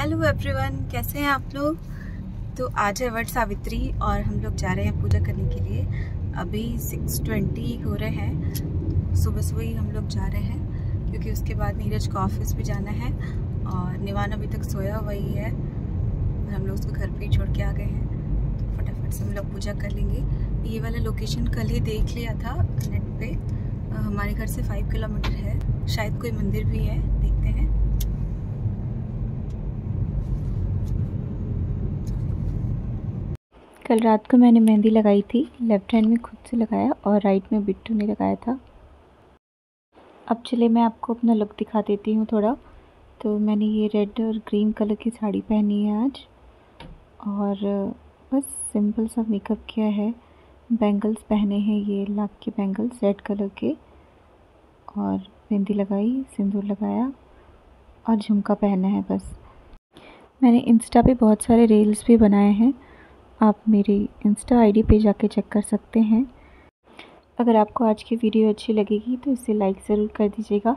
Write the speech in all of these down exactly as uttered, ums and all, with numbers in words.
Hello everyone, कैसे हैं आप लोग। तो आज है वट सावित्री और हम लोग जा रहे हैं पूजा करने के लिए। अभी सिक्स ट्वेंटी हो रहे हैं, सुबह सुबह ही हम लोग जा रहे हैं क्योंकि उसके बाद नीरज को ऑफिस भी जाना है और निवान अभी तक सोया हुआ ही है और हम लोग उसको घर पे ही छोड़ के आ गए हैं। तो फटाफट से हम लोग पूजा कर लेंगे। ये वाला लोकेशन कल ही देख लिया था नेट पे, हमारे घर से फाइव किलोमीटर है, शायद कोई मंदिर भी है, देखते हैं। कल रात को मैंने मेहंदी लगाई थी, लेफ़्ट हैंड में खुद से लगाया और राइट में बिट्टू ने लगाया था। अब चले मैं आपको अपना लुक दिखा देती हूँ थोड़ा। तो मैंने ये रेड और ग्रीन कलर की साड़ी पहनी है आज और बस सिंपल सा मेकअप किया है। बैंगल्स पहने हैं, ये लाख के बैंगल्स रेड कलर के, और मेहंदी लगाई, सिंदूर लगाया और झुमका पहना है बस। मैंने इंस्टा पे बहुत सारे रील्स भी बनाए हैं, आप मेरी इंस्टा आईडी पे जाके चेक कर सकते हैं। अगर आपको आज की वीडियो अच्छी लगेगी तो इसे लाइक ज़रूर कर दीजिएगा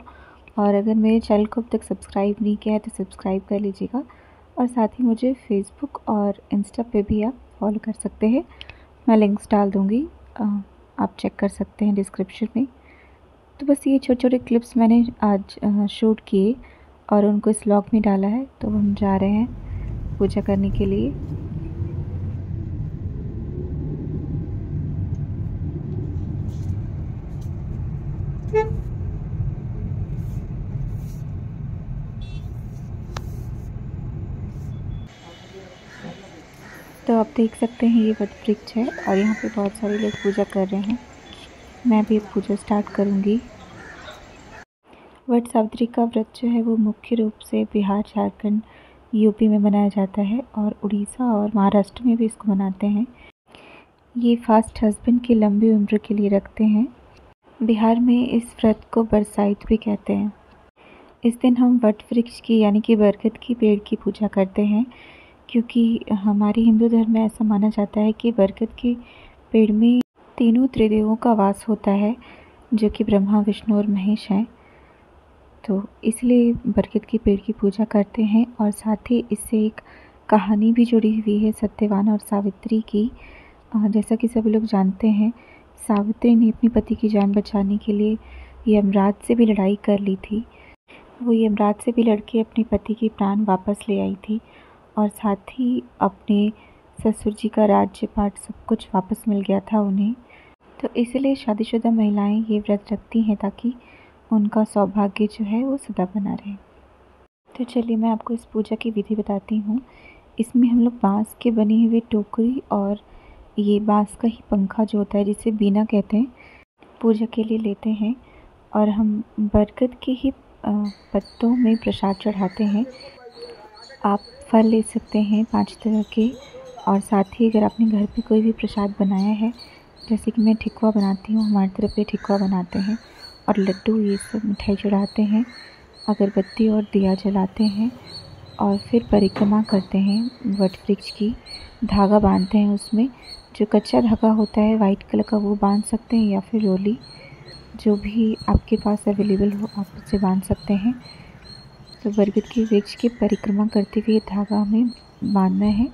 और अगर मेरे चैनल को अब तक सब्सक्राइब नहीं किया है तो सब्सक्राइब कर लीजिएगा। और साथ ही मुझे फेसबुक और इंस्टा पे भी आप फॉलो कर सकते हैं, मैं लिंक्स डाल दूँगी, आप चेक कर सकते हैं डिस्क्रिप्शन में। तो बस ये छोटे छोटे क्लिप्स मैंने आज शूट किए और उनको इस व्लॉग में डाला है। तो हम जा रहे हैं पूजा करने के लिए। तो आप देख सकते हैं ये वट वृक्ष है और यहाँ पे बहुत सारे लोग पूजा कर रहे हैं। मैं भी पूजा स्टार्ट करूँगी। वट सावित्री का व्रत जो है वो मुख्य रूप से बिहार, झारखंड, यूपी में मनाया जाता है और उड़ीसा और महाराष्ट्र में भी इसको मनाते हैं। ये फास्ट हस्बैंड की लंबी उम्र के लिए रखते हैं। बिहार में इस व्रत को बरसाइत भी कहते हैं। इस दिन हम वट वृक्ष की यानी कि बरगद की पेड़ की पूजा करते हैं क्योंकि हमारे हिंदू धर्म में ऐसा माना जाता है कि बरगद के पेड़ में तीनों त्रिदेवों का वास होता है जो कि ब्रह्मा, विष्णु और महेश हैं। तो इसलिए बरगद के पेड़ की पूजा करते हैं और साथ ही इससे एक कहानी भी जुड़ी हुई है सत्यवान और सावित्री की। जैसा कि सब लोग जानते हैं, सावित्री ने अपने पति की जान बचाने के लिए यमराज से भी लड़ाई कर ली थी। वो यमराज से भी लड़ के अपने पति के प्राण वापस ले आई थी और साथ ही अपने ससुर जी का राज्य पाट सब कुछ वापस मिल गया था उन्हें। तो इसलिए शादीशुदा महिलाएं ये व्रत रखती हैं ताकि उनका सौभाग्य जो है वो सदा बना रहे। तो चलिए मैं आपको इस पूजा की विधि बताती हूँ। इसमें हम लोग बाँस के बने हुए टोकरी और ये बाँस का ही पंखा जो होता है जिसे बीना कहते हैं, पूजा के लिए लेते हैं और हम बरगद के ही पत्तों में प्रसाद चढ़ाते हैं। आप फल ले सकते हैं पांच तरह के और साथ ही अगर आपने घर पे कोई भी प्रसाद बनाया है, जैसे कि मैं ठिकुआ बनाती हूँ, हमारी तरफ ये ठिकुआ बनाते हैं, और लड्डू, ये सब मिठाई चढ़ाते हैं, अगरबत्ती और दिया जलाते हैं और फिर परिक्रमा करते हैं वट वृक्ष की। धागा बांधते हैं, उसमें जो कच्चा धागा होता है वाइट कलर का वो बांध सकते हैं या फिर रोली, जो भी आपके पास अवेलेबल हो आप उससे बांध सकते हैं। तो बरगद के वृक्ष की परिक्रमा करते हुए धागा में बांधना है।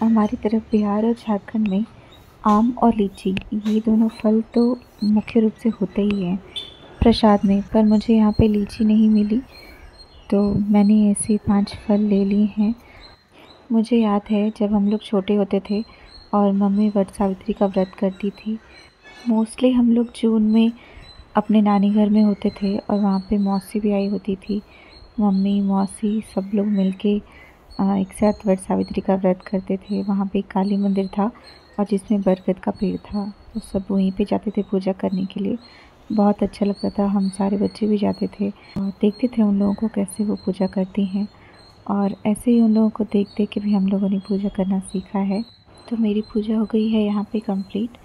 हमारी तरफ बिहार और झारखंड में आम और लीची ये दोनों फल तो मुख्य रूप से होते ही हैं प्रसाद में, पर मुझे यहाँ पे लीची नहीं मिली तो मैंने ऐसे पांच फल ले लिए हैं। मुझे याद है जब हम लोग छोटे होते थे और मम्मी वट सावित्री का व्रत करती थी। मोस्टली हम लोग जून में अपने नानी घर में होते थे और वहाँ पे मौसी भी आई होती थी। मम्मी, मौसी सब लोग मिलके एक साथ वट सावित्री का व्रत करते थे। वहाँ पे काली मंदिर था और जिसमें बरगद का पेड़ था, तो सब वहीं पे जाते थे पूजा करने के लिए। बहुत अच्छा लगता था, हम सारे बच्चे भी जाते थे और देखते थे उन लोगों को कैसे वो पूजा करती हैं और ऐसे ही उन लोगों को देख देख के भी हम लोगों ने पूजा करना सीखा है। तो मेरी पूजा हो गई है यहाँ पर कम्प्लीट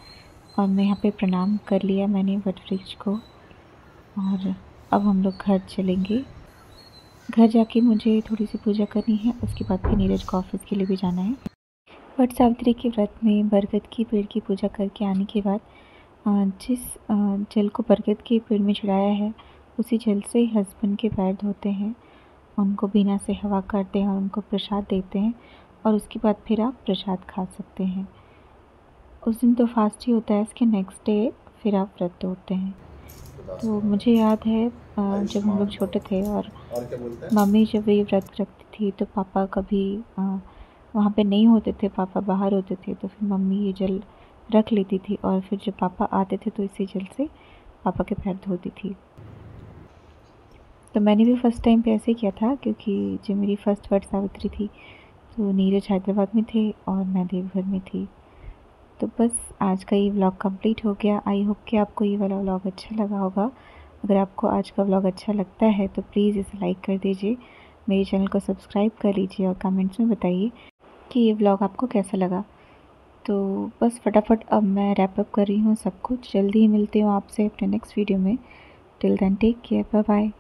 और मैं यहाँ पे प्रणाम कर लिया मैंने वट वृक्ष को और अब हम लोग घर चलेंगे। घर जाके मुझे थोड़ी सी पूजा करनी है, उसके बाद फिर नीरज को ऑफिस के लिए भी जाना है। वट सावित्री के व्रत में बरगद की पेड़ की पूजा करके आने के बाद जिस जल को बरगद के पेड़ में चढ़ाया है उसी जल से हस्बैंड के पैर धोते हैं उनको बीना से हवा करते हैं और उनको प्रसाद देते हैं और उसके बाद फिर आप प्रसाद खा सकते हैं। उस दिन तो फास्ट ही होता है, इसके नेक्स्ट डे फिर आप व्रत तोड़ते हैं। तो मुझे याद है जब हम लोग छोटे थे और मम्मी जब ये व्रत रखती थी तो पापा कभी वहाँ पे नहीं होते थे, पापा बाहर होते थे, तो फिर मम्मी ये जल रख लेती थी और फिर जब पापा आते थे तो इसी जल से पापा के पैर धोती थी। तो मैंने भी फ़र्स्ट टाइम पे ऐसे किया था क्योंकि जो मेरी फ़र्स्ट वट सावित्री थी तो नीरज हैदराबाद में थे और मैं देवघर में थी। तो बस आज का ये व्लॉग कंप्लीट हो गया। आई होप कि आपको ये वाला व्लॉग अच्छा लगा होगा। अगर आपको आज का व्लॉग अच्छा लगता है तो प्लीज़ इसे लाइक कर दीजिए, मेरे चैनल को सब्सक्राइब कर लीजिए और कमेंट्स में बताइए कि ये व्लॉग आपको कैसा लगा। तो बस फटाफट अब मैं रैप अप कर रही हूँ सब कुछ। जल्दी ही मिलती हूँ आपसे अपने नेक्स्ट वीडियो में। Till then take care, bye bye.